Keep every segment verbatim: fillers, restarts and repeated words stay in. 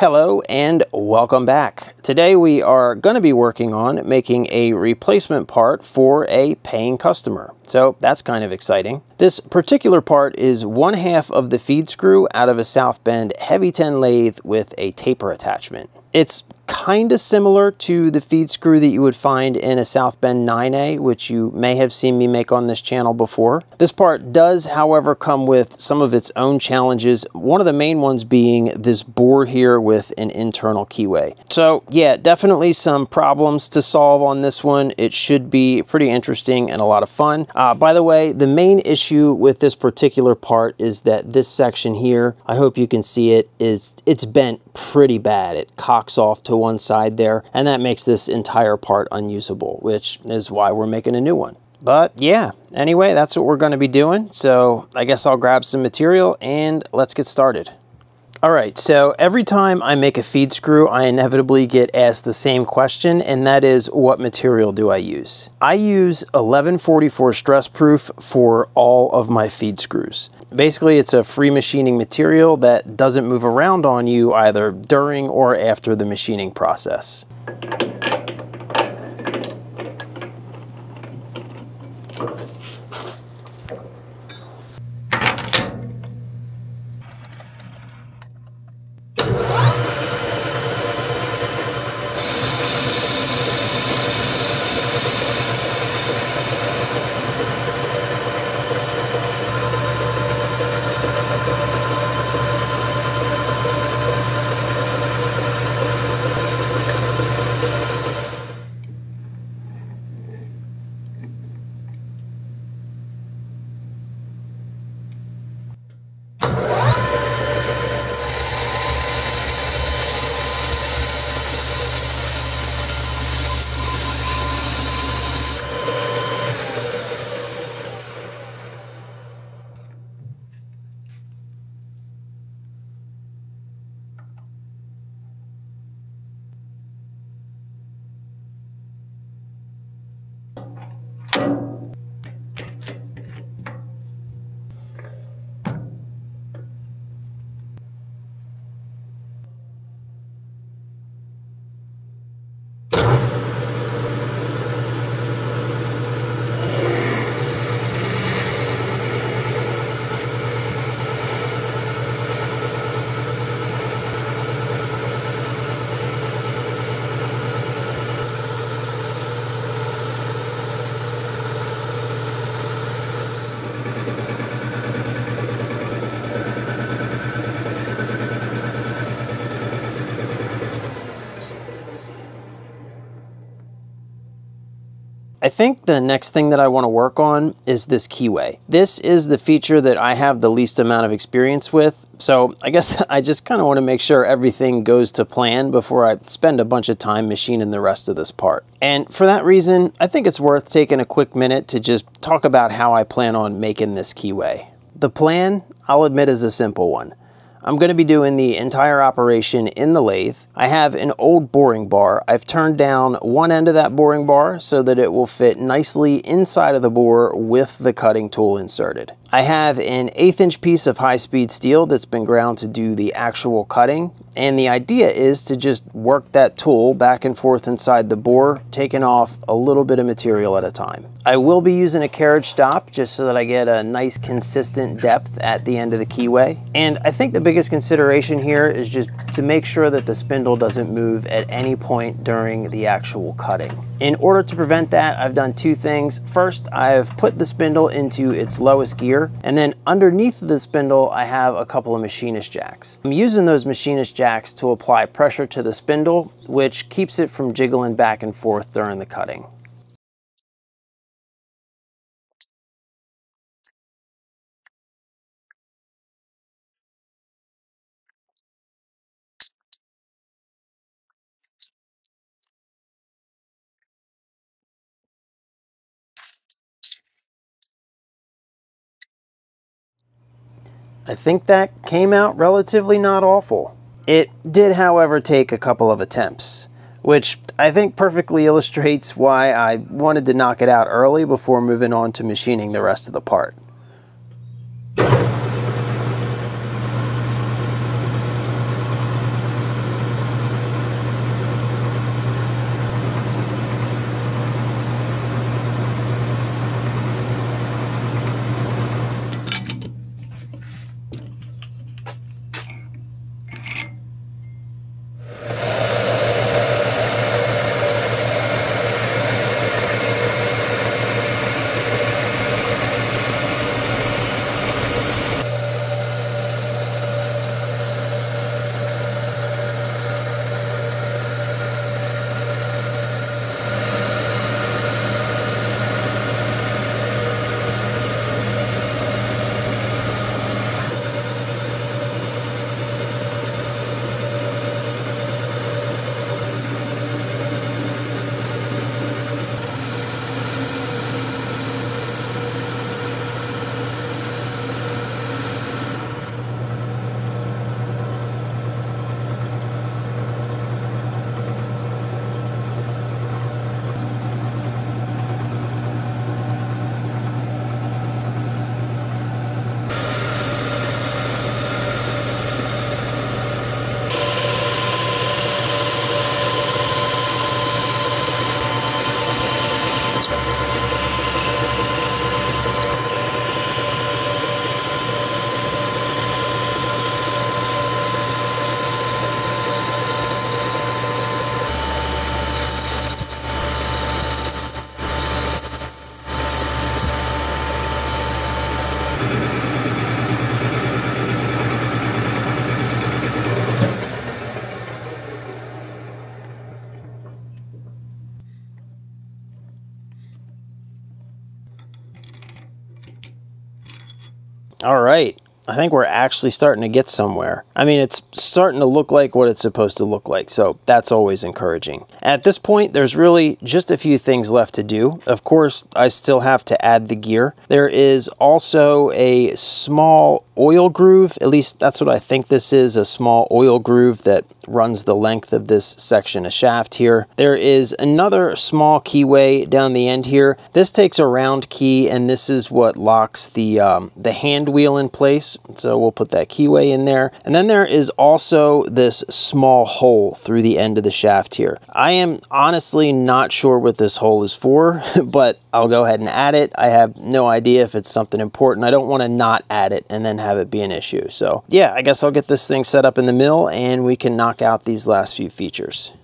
Hello and welcome back. Today we are going to be working on making a replacement part for a paying customer. So that's kind of exciting. This particular part is one half of the feed screw out of a South Bend heavy ten lathe with a taper attachment. It's kind of similar to the feed screw that you would find in a South Bend nine A, which you may have seen me make on this channel before. This part does, however, come with some of its own challenges, one of the main ones being this board here with an internal keyway. So yeah, definitely some problems to solve on this one. It should be pretty interesting and a lot of fun. Uh, by the way, the main issue with this particular part is that this section here, I hope you can see it, is it's bent pretty bad. It cocks off to one side there, and that makes this entire part unusable, which is why we're making a new one. But yeah, anyway, that's what we're going to be doing. So I guess I'll grab some material and let's get started. All right, so every time I make a feed screw, I inevitably get asked the same question, and that is, what material do I use? I use eleven forty-four stress proof for all of my feed screws. Basically, it's a free machining material that doesn't move around on you either during or after the machining process. I think the next thing that I want to work on is this keyway. This is the feature that I have the least amount of experience with, so I guess I just kind of want to make sure everything goes to plan before I spend a bunch of time machining the rest of this part. And for that reason, I think it's worth taking a quick minute to just talk about how I plan on making this keyway. The plan, I'll admit, is a simple one. I'm going to be doing the entire operation in the lathe. I have an old boring bar. I've turned down one end of that boring bar so that it will fit nicely inside of the bore with the cutting tool inserted. I have an eighth inch piece of high-speed steel that's been ground to do the actual cutting, and the idea is to just work that tool back and forth inside the bore, taking off a little bit of material at a time. I will be using a carriage stop just so that I get a nice consistent depth at the end of the keyway, and I think the biggest consideration here is just to make sure that the spindle doesn't move at any point during the actual cutting. In order to prevent that, I've done two things. First, I've put the spindle into its lowest gear, and then underneath the spindle, I have a couple of machinist jacks. I'm using those machinist jacks to apply pressure to the spindle, which keeps it from jiggling back and forth during the cutting. I think that came out relatively not awful. It did, however, take a couple of attempts, which I think perfectly illustrates why I wanted to knock it out early before moving on to machining the rest of the part. All right. I think we're actually starting to get somewhere. I mean, it's starting to look like what it's supposed to look like, so that's always encouraging. At this point, there's really just a few things left to do. Of course, I still have to add the gear. There is also a small oil groove, at least that's what I think this is, a small oil groove that runs the length of this section of shaft here. There is another small keyway down the end here. This takes a round key, and this is what locks the, um, the hand wheel in place. So we'll put that keyway in there. And then there is also this small hole through the end of the shaft here. I am honestly not sure what this hole is for, but I'll go ahead and add it. I have no idea if it's something important. I don't want to not add it and then have it be an issue. So yeah, I guess I'll get this thing set up in the mill and we can knock out these last few features.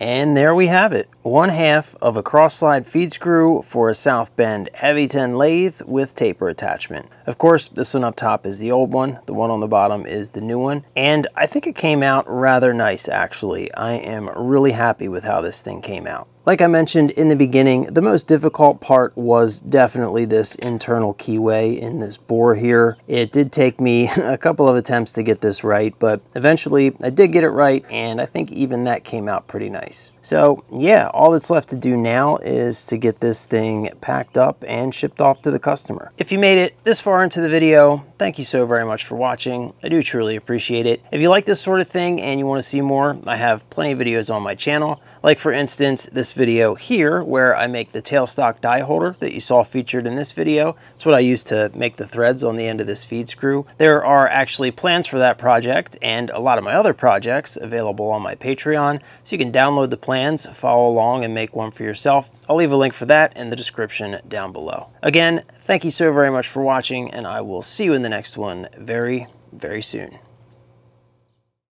And there we have it, one half of a cross slide feed screw for a South Bend Heavy ten lathe with taper attachment. Of course, this one up top is the old one, the one on the bottom is the new one, and I think it came out rather nice actually. I am really happy with how this thing came out. Like I mentioned in the beginning, the most difficult part was definitely this internal keyway in this bore here. It did take me a couple of attempts to get this right, but eventually I did get it right, and I think even that came out pretty nice. So yeah, all that's left to do now is to get this thing packed up and shipped off to the customer. If you made it this far into the video, thank you so very much for watching. I do truly appreciate it. If you like this sort of thing and you want to see more, I have plenty of videos on my channel. Like for instance, this video here where I make the tailstock die holder that you saw featured in this video. It's what I use to make the threads on the end of this feed screw. There are actually plans for that project and a lot of my other projects available on my Patreon, so you can download the plans, follow along, and make one for yourself. I'll leave a link for that in the description down below. Again, thank you so very much for watching, and I will see you in the next one very, very soon.